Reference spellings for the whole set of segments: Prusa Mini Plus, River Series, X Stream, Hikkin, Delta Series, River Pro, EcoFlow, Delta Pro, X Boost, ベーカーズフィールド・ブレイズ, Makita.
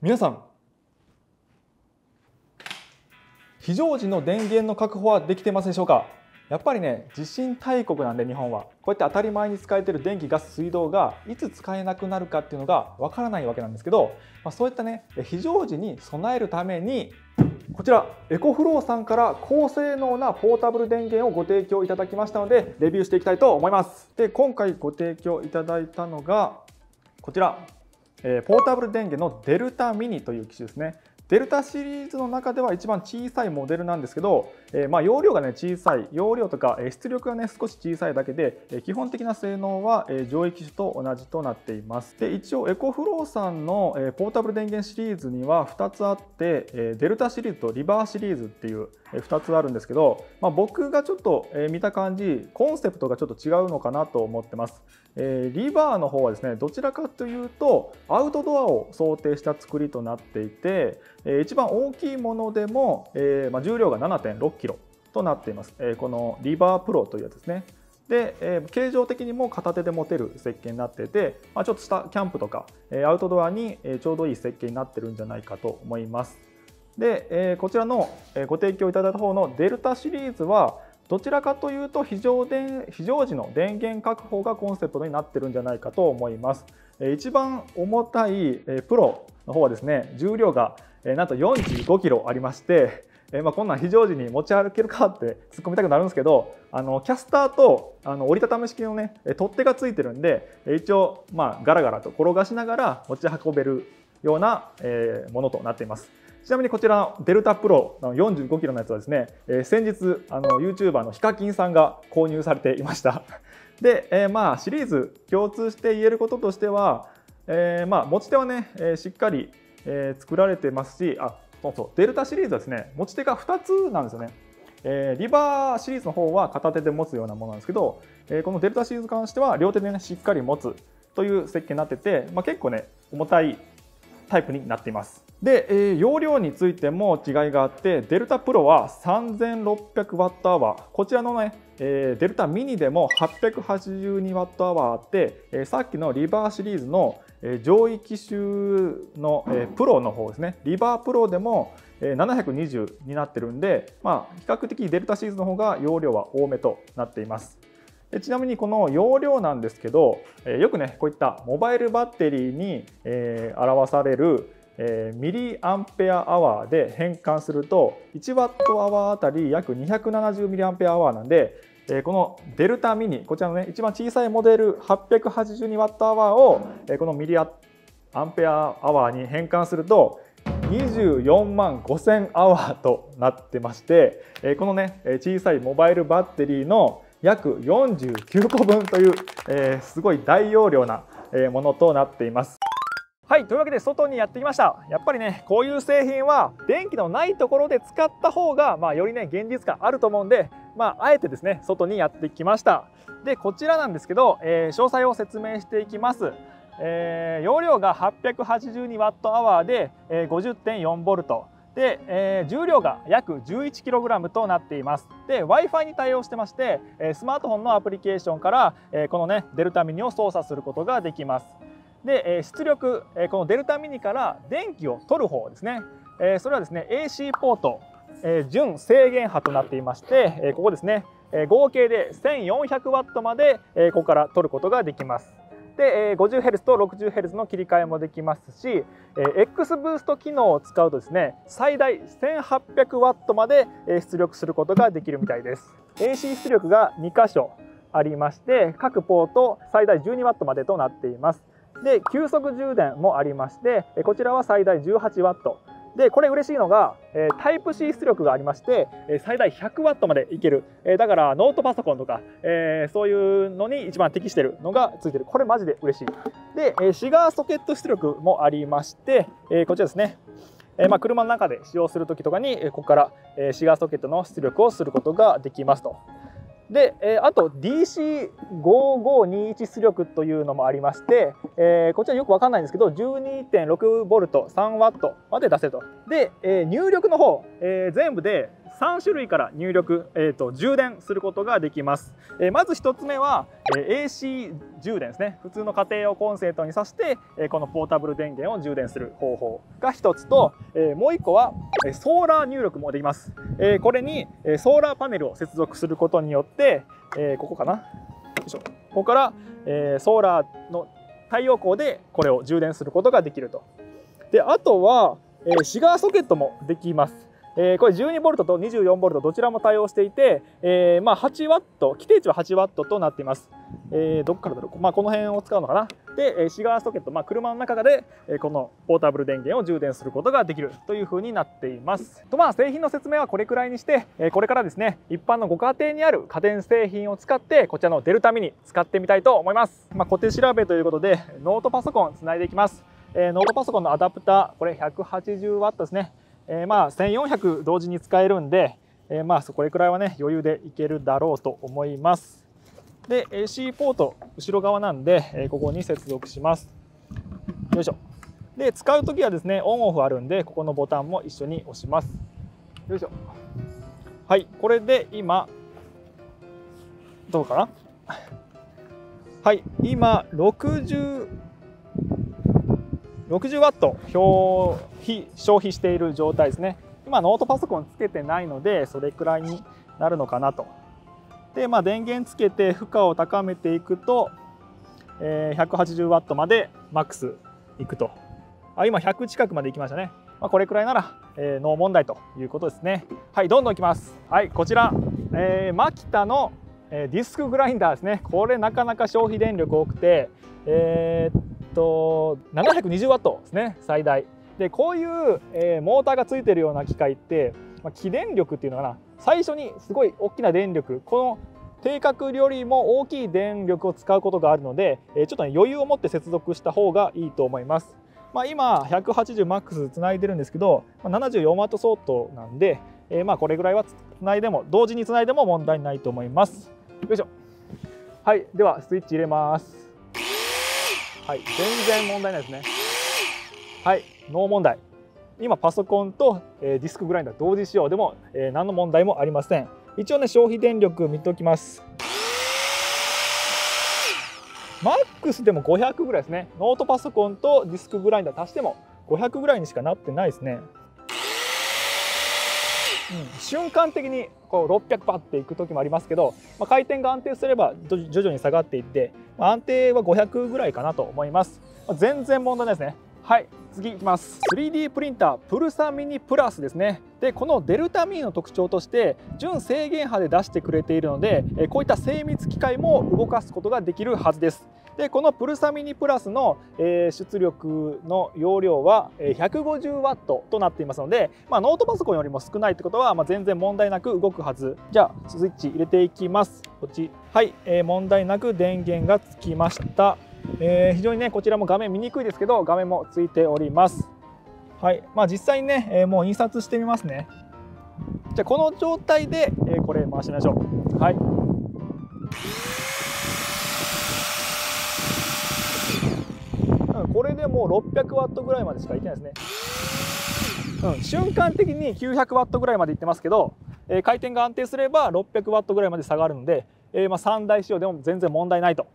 皆さん、非常時の電源の確保はできてますでしょうか。やっぱりね、地震大国なんで日本はこうやって当たり前に使えてる電気ガス水道がいつ使えなくなるかっていうのがわからないわけなんですけど、そういったね非常時に備えるためにこちらエコフローさんから高性能なポータブル電源をご提供いただきましたのでレビューしていきたいと思います。で、今回ご提供いただいたのがこちらポータブル電源のデルタミニという機種ですね。デルタシリーズの中では一番小さいモデルなんですけど、容量がね小さい、容量とか出力がね少し小さいだけで基本的な性能は上位機種と同じとなっています。で、一応エコフローさんのポータブル電源シリーズには2つあって、デルタシリーズとリバーシリーズっていう2つあるんですけど、僕がちょっと見た感じコンセプトがちょっと違うのかなと思ってます。リバーの方はですね、どちらかというとアウトドアを想定した作りとなっていて、一番大きいものでも重量が 7.6kg となっています。このリバープロというやつですね。で、形状的にも片手で持てる設計になっていて、ちょっとしたキャンプとかアウトドアにちょうどいい設計になってるんじゃないかと思います。で、こちらのご提供いただいた方のデルタシリーズはどちらかというと非常時の電源確保がコンセプトになってるんじゃないかと思います。一番重たいプロの方はですね、重量がなんと 45kg ありまして、こんなん非常時に持ち歩けるかって突っ込みたくなるんですけど、キャスターと折りたたみ式のね取っ手がついてるんで、一応ガラガラと転がしながら持ち運べるようなものとなっています。ちなみにこちらのデルタプロの 45kg のやつはですね、先日YouTuber の Hikkin さんが購入されていました。で、シリーズ共通して言えることとしては、持ち手はねしっかり作られてますし、そうそう、デルタシリーズはですね持ち手が2つなんですよね。リバーシリーズの方は片手で持つようなものなんですけど、このデルタシリーズに関しては両手でねしっかり持つという設計になってて、結構ね重たいタイプになっています。で、容量についても違いがあって、デルタプロは 3600Wh、 こちらのねデルタミニでも 882Wh あって、さっきのリバーシリーズの上位機種のプロの方ですね、リバープロでも720になってるんで、比較的デルタシリーズの方が容量は多めとなっています。ちなみにこの容量なんですけど、よくねこういったモバイルバッテリーに表されるミリアンペアアワーで変換すると 1Wh あたり約 270mAh なんで、このデルタミニ、こちらのね一番小さいモデル 882Wh をこのミリアンペアアワーに変換すると245000H となってまして、このね小さいモバイルバッテリーの約49個分という、すごい大容量なものとなっています。はい、というわけで外にやってきました。やっぱりねこういう製品は電気のないところで使った方が、よりね現実感あると思うんで、あえてですね外にやってきました。で、こちらなんですけど、詳細を説明していきます。容量が 882Wh で 50.4V で、重量が約 11kg となっています。で、 Wi-Fi に対応してまして、スマートフォンのアプリケーションから、このねデルタミニを操作することができます。で、出力、このデルタミニから電気を取る方ですね、それはですね AC ポート、純正弦波となっていまして、ここですね、合計で 1400W まで、ここから取ることができます。で、50Hz と 60Hz の切り替えもできますし、 X ブースト機能を使うとですね最大 1800W まで出力することができるみたいです。 AC 出力が2箇所ありまして、各ポート最大 12W までとなっています。で、急速充電もありまして、こちらは最大 18W で、これ嬉しいのがタイプ C 出力がありまして、最大 100W までいける。だからノートパソコンとかそういうのに一番適してるのがついてる。これマジで嬉しい。で、シガーソケット出力もありまして、こちらですね、車の中で使用する時とかにここからシガーソケットの出力をすることができますと。で、あと DC5521 出力というのもありまして、こちらよくわかんないんですけど 12.6V、3W まで出せると。で、入力の方、全部で3種類から入力、充電することができます。まず1つ目は、AC 充電ですね。普通の家庭用コンセントに挿して、このポータブル電源を充電する方法が1つと、もう1個はソーラー入力もできます。これにソーラーパネルを接続することによって、ここかな、よいしょ、ここから、ソーラーの太陽光でこれを充電することができると。で、あとは、シガーソケットもできます。これ 12V と 24V どちらも対応していて、まあ 8W、 規定値は 8W となっています。どこからだろう、まあ、この辺を使うのかな。で、シガーソケット、まあ、車の中でこのポータブル電源を充電することができるというふうになっています。と、まあ、製品の説明はこれくらいにして、これからですね、一般のご家庭にある家電製品を使ってこちらのデルタミニ使ってみたいと思います。まあ、小手調べということでノートパソコンつないでいきます。ノートパソコンのアダプター、これ 180W ですね。まあ1400同時に使えるんで、まあこれくらいはね余裕でいけるだろうと思います。で AC ポート後ろ側なんで、ここに接続します。よいしょ。で使う時はですねオンオフあるんでここのボタンも一緒に押します。よいしょ。はい、これで今どうかな。はい、今60W 消費している状態ですね。今ノートパソコンつけてないのでそれくらいになるのかなと。で、まあ、電源つけて負荷を高めていくと、180W までマックスいくと。あ、今100近くまでいきましたね。まあ、これくらいなら、ノー問題ということですね。はい、どんどんいきます。はい、こちら、マキタのディスクグラインダーですね。これなかなか消費電力多くて、720W ですね最大で。こういう、モーターがついてるような機械って、まあ、起電力っていうのかな、最初にすごい大きな電力、この定格よりも大きい電力を使うことがあるので、ちょっと、ね、余裕を持って接続した方がいいと思います。まあ、今 180MAX つないでるんですけど、まあ、74W 相当なんで、まあこれぐらいはつないでも同時につないでも問題ないと思います。よいしょ。はい、ではスイッチ入れます。はい、全然問題ないですね。はい、ノー問題。今パソコンと、ディスクグラインダー同時使用でも、何の問題もありません。一応ね消費電力見ておきます。マックスでも500ぐらいですね。ノートパソコンとディスクグラインダー足しても500ぐらいにしかなってないですね。うん、瞬間的にこう600パッていく時もありますけど、まあ、回転が安定すれば徐々に下がっていって、まあ、安定は500ぐらいかなと思います。まあ、全然問題ないですね。はい、次いきます。 3D プリンタープルサミニプラスですね。でこのデルタミニの特徴として純正弦波で出してくれているので、こういった精密機械も動かすことができるはずです。でこのプルサミニプラスの出力の容量は 150W となっていますので、まあ、ノートパソコンよりも少ないってことは、まあ、全然問題なく動くはず。じゃあスイッチ入れていきます。こっち。はい、問題なく電源がつきました。非常にねこちらも画面見にくいですけど画面もついております。はい、まあ、実際にね、もう印刷してみますね。じゃあこの状態で、これ回してみましょう。はい、これでもう 600W ぐらいまでしかいってないですね。うん、瞬間的に 900W ぐらいまでいってますけど、回転が安定すれば 600W ぐらいまで下がるので、まあ、3台使用でも全然問題ないと。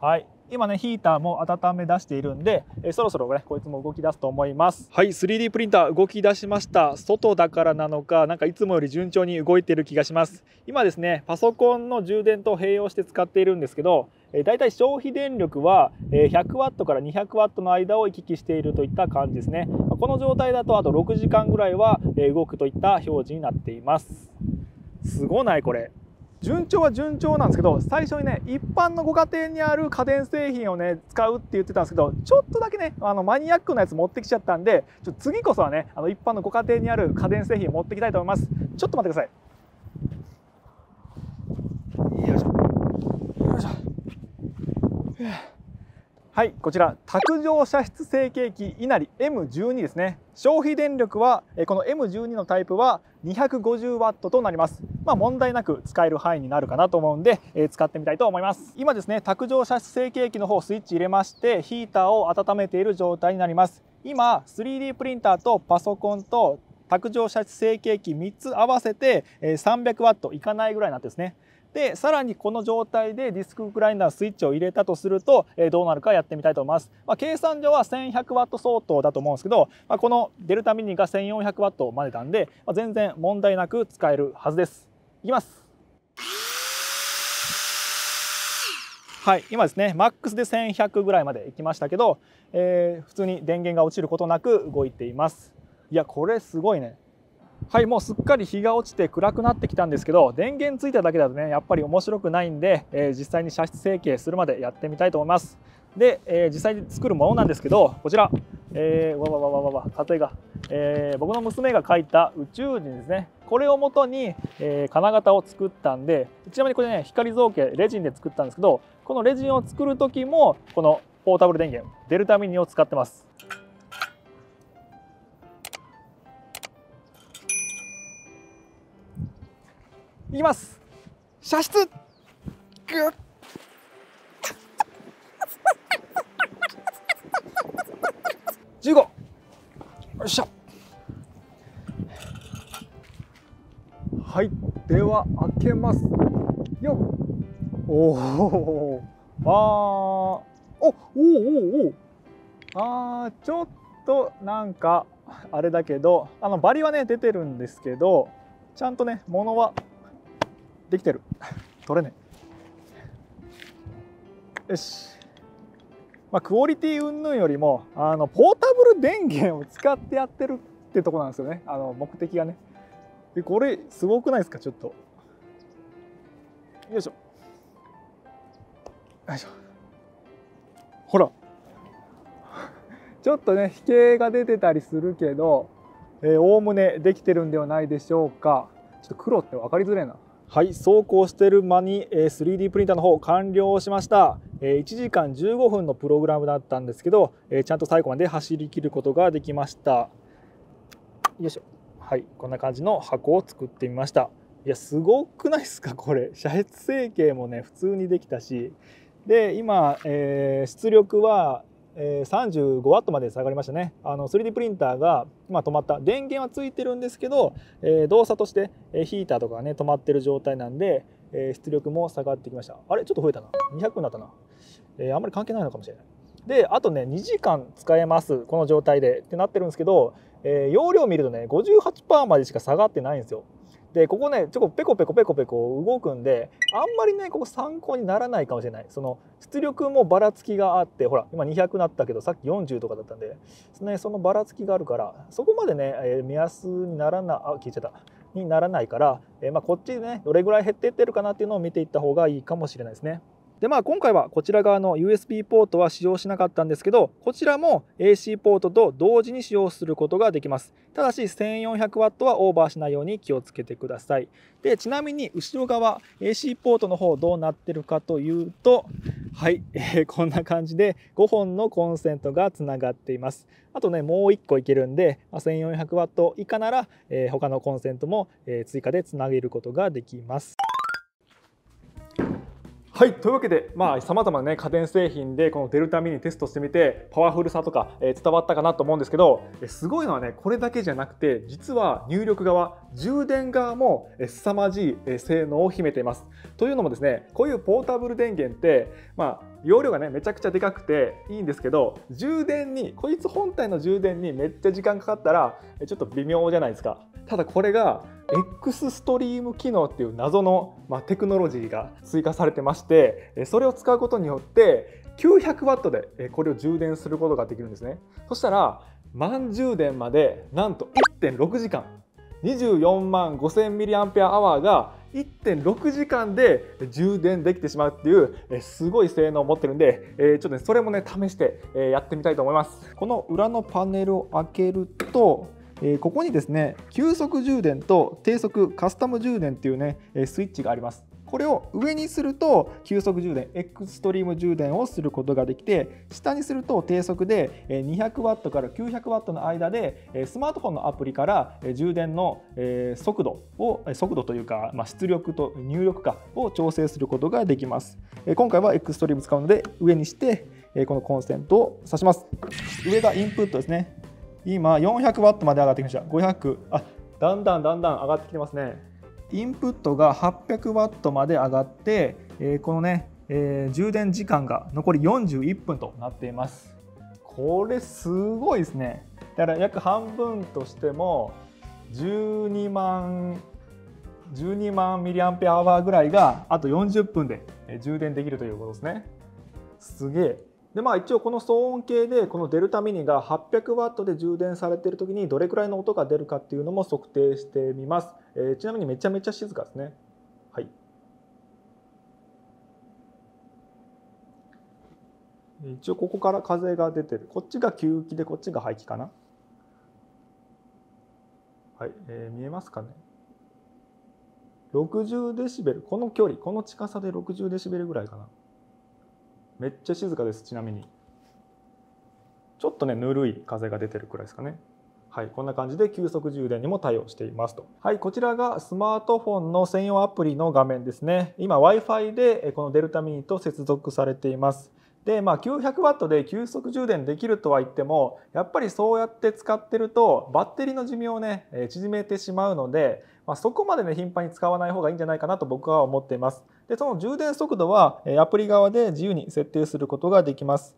はい、今ねヒーターも温め出しているんで、そろそろねこいつも動き出すと思います。はい、 3D プリンター動き出しました。外だからなのかなんかいつもより順調に動いている気がします。今ですねパソコンの充電と併用して使っているんですけど、だいたい消費電力は 100W から 200W の間を行き来しているといった感じですね。この状態だとあと6時間ぐらいは動くといった表示になっています。すごないこれ。順調は順調なんですけど、最初にね一般のご家庭にある家電製品をね使うって言ってたんですけど、ちょっとだけねマニアックなやつ持ってきちゃったんで、ちょっと次こそはね一般のご家庭にある家電製品を持ってきたいと思います。ちょっと待ってください。よいしょよいしょ。はい、こちら卓上射出成型機いなり M12 ですね。消費電力はこの M12 のタイプは 250W となります。まあ、問題なく使える範囲になるかなと思うんで、使ってみたいと思います。今ですね、卓上射出成型機の方スイッチ入れまして、ヒーターを温めている状態になります。今 3D プリンターとパソコンと卓上射出成型機3つ合わせて 300W いかないぐらいなんですね。でさらにこの状態でディスクグラインダースイッチを入れたとすると、どうなるかやってみたいと思います。まあ、計算上は 1100W 相当だと思うんですけど、まあ、このデルタミニが 1400W までなんで、まあ、全然問題なく使えるはずです。いきます。はい、今ですねマックスで1100ぐらいまでいきましたけど、普通に電源が落ちることなく動いています。いやこれすごいね。はい、もうすっかり日が落ちて暗くなってきたんですけど、電源ついただけだとねやっぱり面白くないんで、実際に射出成形するまでやってみたいと思います。で、実際に作るものなんですけど、こちら、例えば、僕の娘が描いた宇宙人ですね。これをもとに、金型を作ったんで、ちなみにこれね光造形レジンで作ったんですけど、このレジンを作る時もこのポータブル電源デルタミニを使ってます。いきます。射出。15。よっしゃ。はい、では開けます。よっ。おお。ああ。おおおお。ああ、ちょっとなんかあれだけど、バリはね出てるんですけど、ちゃんとね物はできてる。取れねえ。よし、まあ、クオリティ云々よりもポータブル電源を使ってやってるってとこなんですよね、目的がね。でこれすごくないですか。ちょっとよいしょよいしょ、ほらちょっとね飛型が出てたりするけど、おおむねできてるんではないでしょうか。ちょっと黒って分かりづらいな。はい、そうこうしてる間に 3D プリンターの方完了しました。1時間15分のプログラムだったんですけど、ちゃんと最後まで走り切ることができました。よいしょ。はい、こんな感じの箱を作ってみました。いやすごくないですかこれ。射出成形もね普通にできたし、で今、出力は35W まで下がりましたね。3D プリンターが、止まった。電源はついてるんですけど、動作としてヒーターとかがね止まってる状態なんで、出力も下がってきました。あれちょっと増えたな、200になったな。あんまり関係ないのかもしれない。であとね2時間使えますこの状態でってなってるんですけど、容量を見るとね 58% までしか下がってないんですよ。でここねちょっとペコペコペコペコ動くんで、あんまりねここ参考にならないかもしれない。その出力もばらつきがあって、ほら今200なったけどさっき40とかだったんで、そのばらつきがあるからそこまでね、目安にならない、消えちゃった、にならないから、こっちでねどれぐらい減っていってるかなっていうのを見ていった方がいいかもしれないですね。で今回はこちら側の USB ポートは使用しなかったんですけど、こちらも AC ポートと同時に使用することができます。ただし 1400W はオーバーしないように気をつけてください。でちなみに後ろ側 AC ポートの方どうなってるかというと、はい、こんな感じで5本のコンセントがつながっています。あとねもう1個いけるんで、1400W 以下なら、他のコンセントも、追加でつなげることができます。はい、というわけで、さまざまなね家電製品でこのデルタミニテストしてみてパワフルさとか、伝わったかなと思うんですけど、すごいのはねこれだけじゃなくて、実は入力側充電側も凄まじい性能を秘めています。というのもですね、こういうポータブル電源って、容量がねめちゃくちゃでかくていいんですけど、充電にこいつ本体の充電にめっちゃ時間かかったらちょっと微妙じゃないですか。ただこれがX ストリーム機能っていう謎の、テクノロジーが追加されてまして、それを使うことによって900W でこれを充電することができるんですね。そしたら満充電までなんと 1.6 時間、24万5000mAh が 1.6 時間で充電できてしまうっていうすごい性能を持ってるんで、ちょっとねそれもね試してやってみたいと思います。この裏のパネルを開けると、ここにですね急速充電と低速カスタム充電っていうねスイッチがあります。これを上にすると急速充電、エクストリーム充電をすることができて、下にすると低速で 200W から 900W の間でスマートフォンのアプリから充電の速度というか、出力と入力かを調整することができます。今回はエクストリーム使うので上にしてこのコンセントを挿します。上がインプットですね。今 400W まで上がってきました。500、だんだん上がってきてますね。インプットが 800W まで上がって、このね、充電時間が残り41分となっています。これすごいですね。だから約半分としても12万 mAh ぐらいがあと40分で充電できるということですね。すげえ。で一応この騒音計でこのデルタミニが 800W で充電されている時にどれくらいの音が出るかっていうのも測定してみます。ちなみにめちゃめちゃ静かですね。はい。一応ここから風が出てる。こっちが吸気でこっちが排気かな。はい、見えますかね。60dB、この距離、この近さで60dBぐらいかな。めっちゃ静かです。ちなみにちょっとねぬるい風が出てるくらいですかね。はい、こんな感じで急速充電にも対応していますと。はい、こちらがスマートフォンの専用アプリの画面ですね。今 Wi-Fi でこのデルタミニと接続されています。で900W で急速充電できるとは言っても、やっぱりそうやって使ってるとバッテリーの寿命をね縮めてしまうので、そこまでね頻繁に使わない方がいいんじゃないかなと僕は思っています。でその充電速度はアプリ側で自由に設定することができます。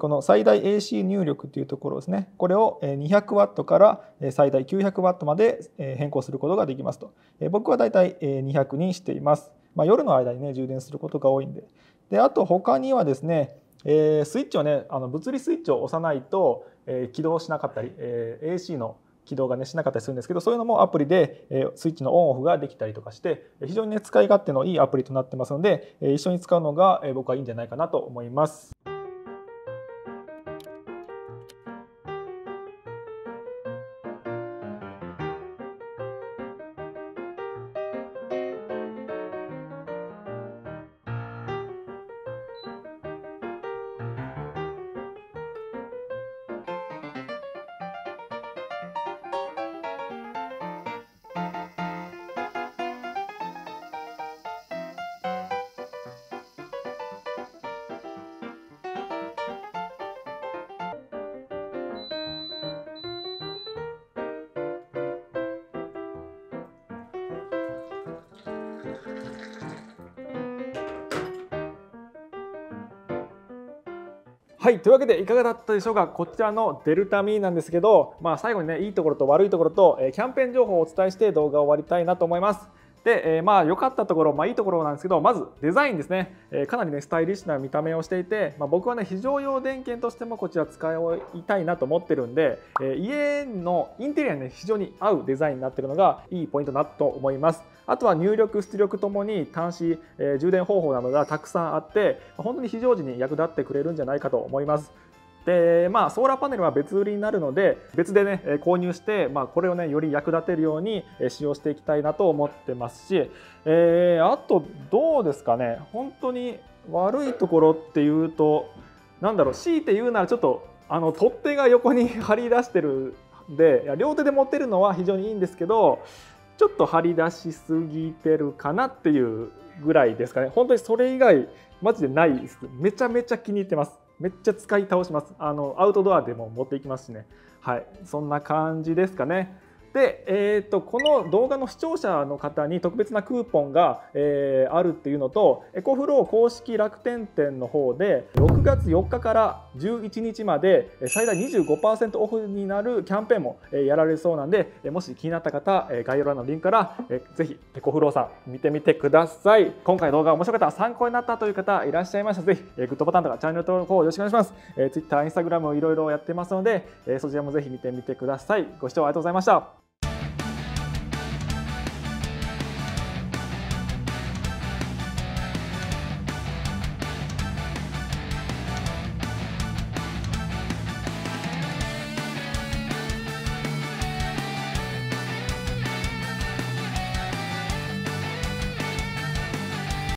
この最大 AC 入力というところですね。これを 200W から最大 900W まで変更することができますと。僕はだいたい200にしています。夜の間にね充電することが多いんで。であと他にはですね、スイッチをね物理スイッチを押さないと起動しなかったり、AC の起動がねしなかったりするんですけど、そういうのもアプリでスイッチのオンオフができたりとかして、非常にね使い勝手のいいアプリとなってますので、一緒に使うのが僕はいいんじゃないかなと思います。はい、というわけでいかがだったでしょうか。こちらのデルタミニなんですけど、最後にねいいところと悪いところとキャンペーン情報をお伝えして動画を終わりたいなと思います。で良かったところ、いいところなんですけど、まずデザインですね。かなりねスタイリッシュな見た目をしていて、僕はね非常用電源としてもこちら使いたいなと思ってるんで、家のインテリアにね非常に合うデザインになってるのがいいポイントだと思います。あとは入力出力ともに端子、充電方法などがたくさんあって、本当に非常時に役立ってくれるんじゃないかと思います。でソーラーパネルは別売りになるので、別でね購入して、これをねより役立てるように使用していきたいなと思ってますし、あとどうですかね、本当に悪いところっていうと、なんだろう、強いて言うならちょっと取っ手が横に張り出してるんで、両手で持ってるのは非常にいいんですけど、ちょっと張り出しすぎてるかなっていうぐらいですかね。本当にそれ以外マジでないです。めちゃめちゃ気に入ってます。めっちゃ使い倒します。アウトドアでも持っていきますしね。はい、そんな感じですかね。で、この動画の視聴者の方に特別なクーポンが、あるっていうのと、エコフロー公式楽天店の方で6月4日から11日まで最大 25% オフになるキャンペーンもやられるそうなんで、もし気になった方、概要欄のリンクからぜひエコフローさん見てみてください。今回動画が面白かった、参考になったという方いらっしゃいましたら、ぜひグッドボタンとかチャンネル登録をよろしくお願いします。Twitter、Instagram をいろいろやってますので、そちらもぜひ見てみてください。ご視聴ありがとうございました。